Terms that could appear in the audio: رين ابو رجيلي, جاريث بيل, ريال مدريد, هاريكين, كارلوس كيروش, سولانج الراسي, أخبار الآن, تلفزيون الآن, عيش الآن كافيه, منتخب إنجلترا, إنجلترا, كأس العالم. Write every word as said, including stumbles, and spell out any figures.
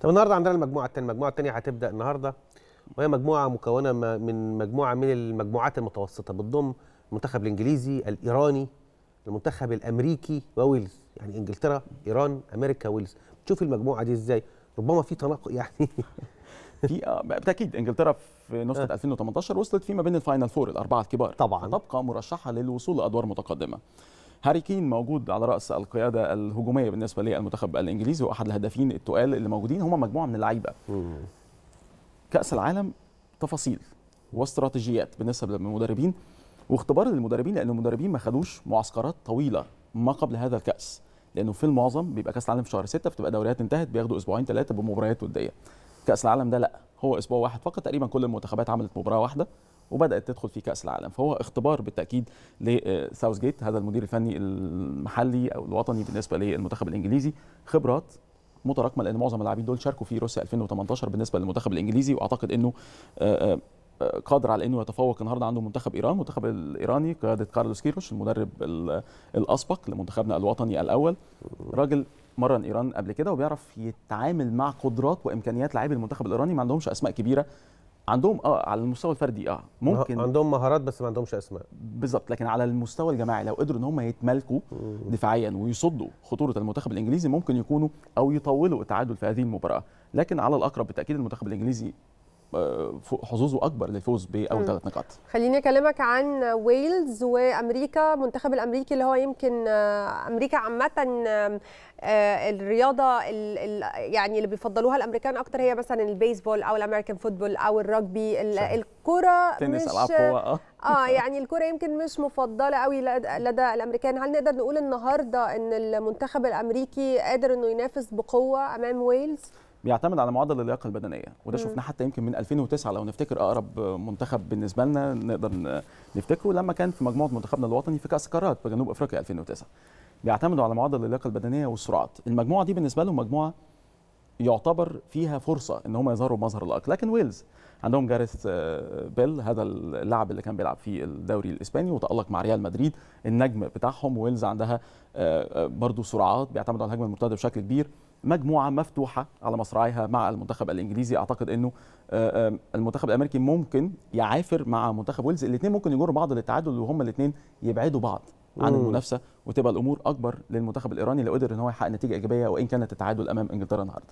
طب النهارده عندنا المجموعه الثانيه، المجموعه الثانيه هتبدا النهارده، وهي مجموعه مكونه من مجموعه من المجموعات المتوسطه بتضم المنتخب الانجليزي، الايراني، المنتخب الامريكي وويلز. يعني انجلترا، ايران، امريكا، ويلز. تشوف المجموعه دي ازاي؟ ربما في تناقض يعني في بالتاكيد. انجلترا في نسخه آه. ألفين وثمانية عشر وصلت فيما بين الفاينل فور الاربعه الكبار، طبعا تبقى مرشحه للوصول لادوار متقدمه. هاريكين موجود على راس القياده الهجوميه بالنسبه للمنتخب الانجليزي، واحد الهدافين التقال اللي موجودين. هم مجموعه من اللعيبه. كاس العالم تفاصيل واستراتيجيات بالنسبه للمدربين واختبار للمدربين، لان المدربين ما خدوش معسكرات طويله ما قبل هذا الكاس، لانه في المعظم بيبقى كاس العالم في شهر ستة، بتبقى دوريات انتهت، بياخدوا اسبوعين ثلاثه بمباريات وديه. كاس العالم ده لا، هو اسبوع واحد فقط تقريبا، كل المنتخبات عملت مباراه واحده وبدات تدخل في كاس العالم، فهو اختبار بالتاكيد لساوث جيت هذا المدير الفني المحلي او الوطني بالنسبه للمنتخب الانجليزي. خبرات متراكمه، لان معظم اللاعبين دول شاركوا في روسيا ألفين وثمانية عشر بالنسبه للمنتخب الانجليزي، واعتقد انه قادر على انه يتفوق النهارده. عنده منتخب ايران، المنتخب الايراني قياده كارلوس كيروش، المدرب الاسبق لمنتخبنا الوطني الاول، راجل مرن ايران قبل كده وبيعرف يتعامل مع قدرات وامكانيات لاعبي المنتخب الايراني. ما عندهمش اسماء كبيره، عندهم اه على المستوى الفردي اه ممكن عندهم مهارات بس ما عندهمش اسماء بالظبط، لكن على المستوى الجماعي لو قدروا ان هم يتمالكوا دفاعيا ويصدوا خطوره المنتخب الانجليزي ممكن يكونوا او يطولوا التعادل في هذه المباراه. لكن على الاقرب بالتاكيد المنتخب الانجليزي حظوظه اكبر للفوز باول ثلاث نقاط. خليني اكلمك عن ويلز وامريكا، المنتخب الامريكي اللي هو يمكن امريكا عامه الرياضه يعني اللي بيفضلوها الامريكان اكتر هي مثلا البيسبول او الامريكان فوتبول او الرجبي، الكره مش اه يعني الكره يمكن مش مفضله قوي لدى الامريكان. هل نقدر نقول النهارده ان المنتخب الامريكي قادر انه ينافس بقوه امام ويلز؟ بيعتمد على معدل اللياقه البدنيه، وده شفناه حتى يمكن من ألفين وتسعة لو نفتكر اقرب منتخب بالنسبه لنا نقدر نفتكره لما كان في مجموعه منتخبنا الوطني في كاس القارات في جنوب افريقيا ألفين وتسعة. بيعتمدوا على معدل اللياقه البدنيه والسرعات. المجموعه دي بالنسبه لهم مجموعه يعتبر فيها فرصه ان هم يظهروا بمظهر اللياقه. لكن ويلز عندهم جاريث بيل، هذا اللاعب اللي كان بيلعب في الدوري الاسباني وتالق مع ريال مدريد، النجم بتاعهم. ويلز عندها برضو سرعات، بيعتمدوا على الهجمه المرتده بشكل كبير. مجموعه مفتوحه على مصراعيها مع المنتخب الانجليزي. اعتقد انه المنتخب الامريكي ممكن يعافر مع منتخب ويلز، الاثنين ممكن يجروا بعض للتعادل وهم الاثنين يبعدوا بعض عن المنافسه، وتبقى الامور اكبر للمنتخب الايراني لو قدر ان هو يحقق نتيجه ايجابيه وان كانت التعادل امام انجلترا النهارده.